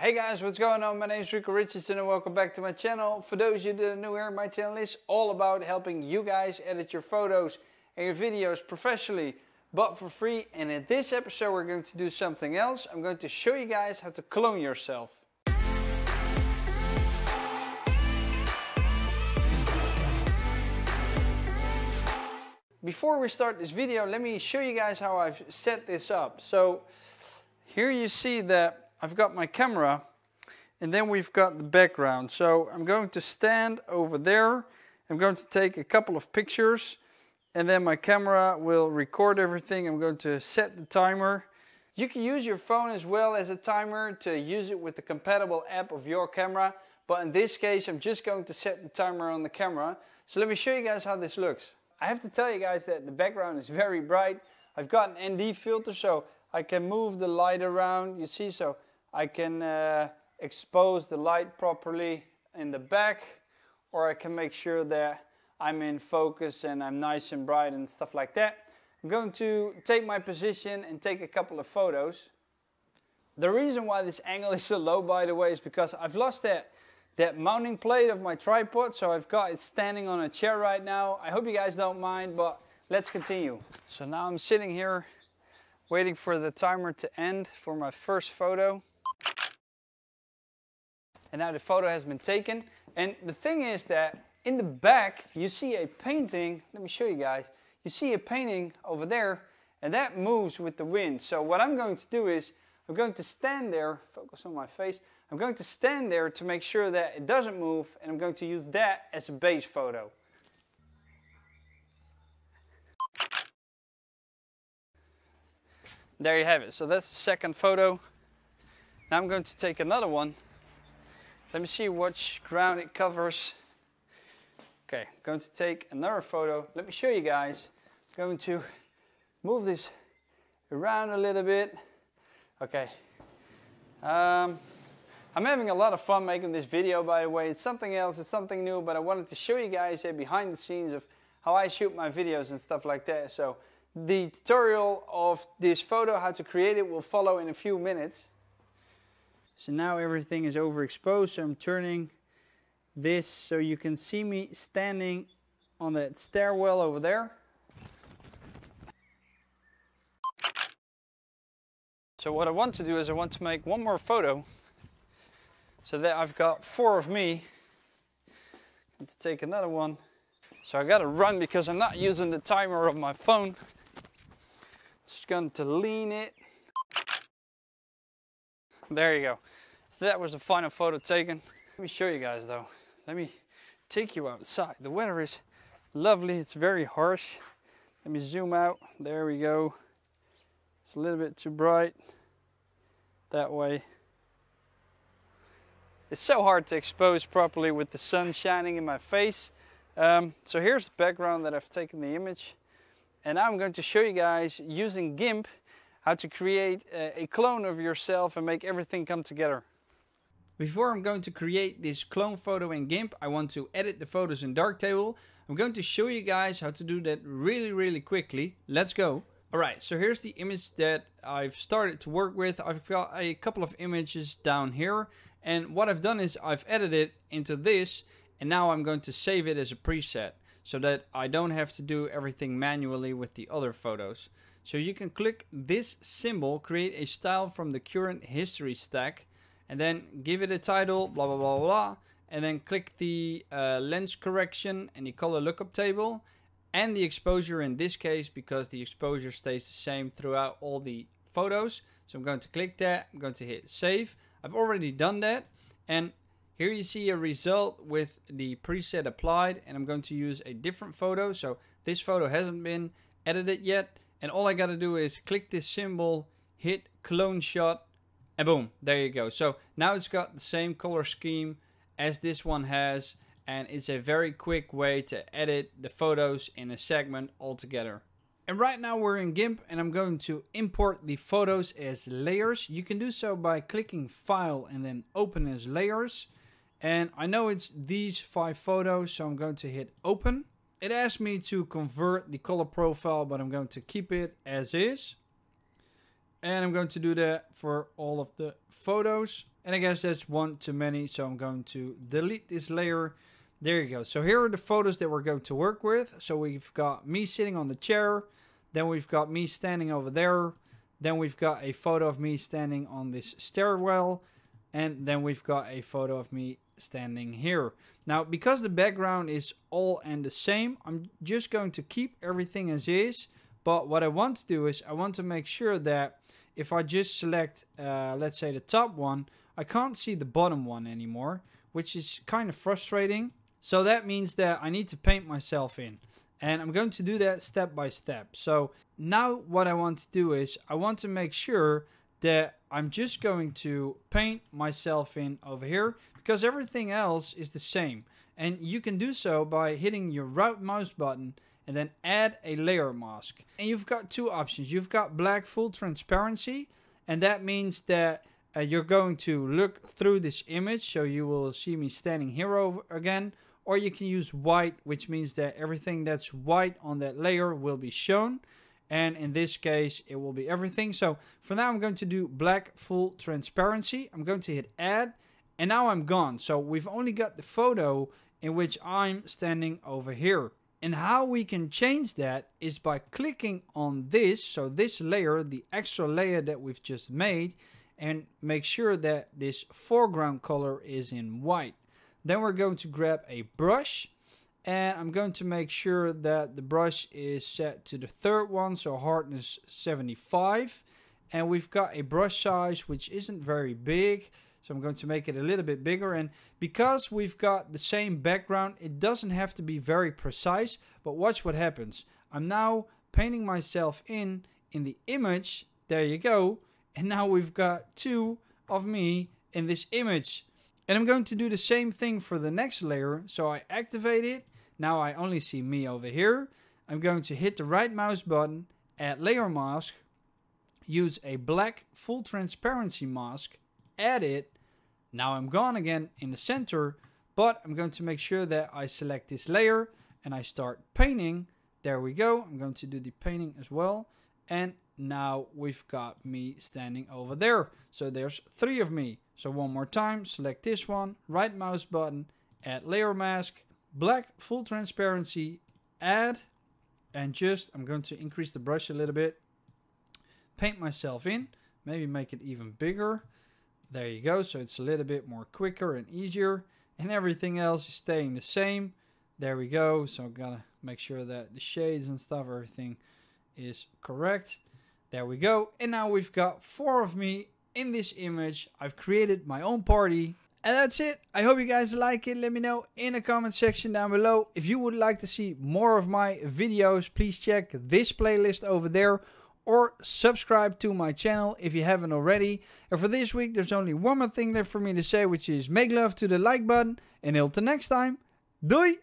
Hey guys, what's going on? My name is Rico Richardson and welcome back to my channel. For those of you that are new here, my channel is all about helping you guys edit your photos and your videos professionally, but for free. And in this episode, we're going to do something else. I'm going to show you guys how to clone yourself. Before we start this video, let me show you guys how I've set this up. So here you see that I've got my camera and then we've got the background. So I'm going to stand over there. I'm going to take a couple of pictures and then my camera will record everything. I'm going to set the timer. You can use your phone as well as a timer to use it with the compatible app of your camera. But in this case, I'm just going to set the timer on the camera. So let me show you guys how this looks. I have to tell you guys that the background is very bright. I've got an ND filter so I can move the light around, you see, so I can expose the light properly in the back, or I can make sure that I'm in focus and I'm nice and bright and stuff like that. I'm going to take my position and take a couple of photos. The reason why this angle is so low, by the way, is because I've lost that mounting plate of my tripod, so I've got it standing on a chair right now. I hope you guys don't mind, but let's continue. So now I'm sitting here waiting for the timer to end for my first photo. And now the photo has been taken. And the thing is that in the back, you see a painting. Let me show you guys. You see a painting over there, and that moves with the wind. So what I'm going to do is, I'm going to stand there, focus on my face. I'm going to stand there to make sure that it doesn't move, and I'm going to use that as a base photo. There you have it. So that's the second photo. Now I'm going to take another one. Let me see what ground it covers. Okay, I'm going to take another photo. Let me show you guys. I'm going to move this around a little bit. Okay. I'm having a lot of fun making this video, by the way. It's something else, it's something new, but I wanted to show you guys a behind the scenes of how I shoot my videos and stuff like that. So the tutorial of this photo, how to create it, will follow in a few minutes. So now everything is overexposed, so I'm turning this so you can see me standing on that stairwell over there. So what I want to do is I want to make one more photo so that I've got four of me. I'm going to take another one. So I gotta run because I'm not using the timer of my phone. Just going to lean it. There you go. So that was the final photo taken. Let me show you guys though. Let me take you outside. The weather is lovely. It's very harsh. Let me zoom out. There we go. It's a little bit too bright. That way. It's so hard to expose properly with the sun shining in my face. So here's the background that I've taken the image. And now I'm going to show you guys using GIMP how to create a clone of yourself and make everything come together. Before I'm going to create this clone photo in GIMP, I want to edit the photos in Darktable. I'm going to show you guys how to do that really quickly. Let's go. Alright, so here's the image that I've started to work with. I've got a couple of images down here. And what I've done is I've edited into this. And now I'm going to save it as a preset so that I don't have to do everything manually with the other photos. So you can click this symbol, create a style from the current history stack, and then give it a title, blah, blah, blah, blah. And then click the lens correction and the color lookup table and the exposure in this case, because the exposure stays the same throughout all the photos. So I'm going to click that. I'm going to hit save. I've already done that. And here you see a result with the preset applied, and I'm going to use a different photo. So this photo hasn't been edited yet. And all I got to do is click this symbol, hit clone shot, and boom, there you go. So now it's got the same color scheme as this one has, and it's a very quick way to edit the photos in a segment altogether. And right now we're in GIMP, and I'm going to import the photos as layers. You can do so by clicking File and then Open as Layers. And I know it's these 5 photos, so I'm going to hit open. It asked me to convert the color profile, but I'm going to keep it as is. And I'm going to do that for all of the photos. And I guess that's one too many, so I'm going to delete this layer. There you go. So here are the photos that we're going to work with. So we've got me sitting on the chair. Then we've got me standing over there. Then we've got a photo of me standing on this stairwell. And then we've got a photo of me standing here. Now, because the background is all and the same, I'm just going to keep everything as is. But what I want to do is I want to make sure that if I just select, let's say, the top one, I can't see the bottom one anymore, which is kind of frustrating. So that means that I need to paint myself in. And I'm going to do that step by step. So now what I want to do is I want to make sure that I'm just going to paint myself in over here, because everything else is the same. And you can do so by hitting your right mouse button and then add a layer mask. And you've got two options. You've got black full transparency, and that means that you're going to look through this image, so you will see me standing here over again. Or you can use white, which means that everything that's white on that layer will be shown. And in this case, it will be everything. So for now, I'm going to do black full transparency. I'm going to hit add. And now I'm gone. So we've only got the photo in which I'm standing over here. And how we can change that is by clicking on this. So this layer, the extra layer that we've just made. And make sure that this foreground color is in white. Then we're going to grab a brush. And I'm going to make sure that the brush is set to the third one, so hardness 75. And we've got a brush size which isn't very big, so I'm going to make it a little bit bigger. And because we've got the same background, it doesn't have to be very precise, but watch what happens. I'm now painting myself in the image. There you go. And now we've got two of me in this image. And I'm going to do the same thing for the next layer. So I activate it. Now I only see me over here. I'm going to hit the right mouse button, add layer mask, use a black full transparency mask, add it. Now I'm gone again in the center, but I'm going to make sure that I select this layer and I start painting. There we go. I'm going to do the painting as well. And now we've got me standing over there. So there's three of me. So one more time, select this one, right mouse button, add layer mask, black full transparency, add, and just, I'm going to increase the brush a little bit, paint myself in, maybe make it even bigger. There you go, so it's a little bit more quicker and easier, and everything else is staying the same. There we go, so I've got to make sure that the shades and stuff, everything is correct. There we go, and now we've got four of me in this image. I've created my own party. And that's it. I hope you guys like it. Let me know in the comment section down below. If you would like to see more of my videos, please check this playlist over there. Or subscribe to my channel if you haven't already. And for this week, there's only one more thing left for me to say, which is make love to the like button. And until next time, doei!